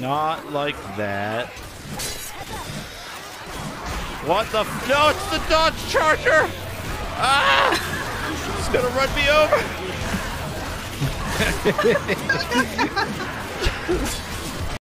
Not like that. What the f— no, it's the Dodge Charger! Ah! It's gonna run me over!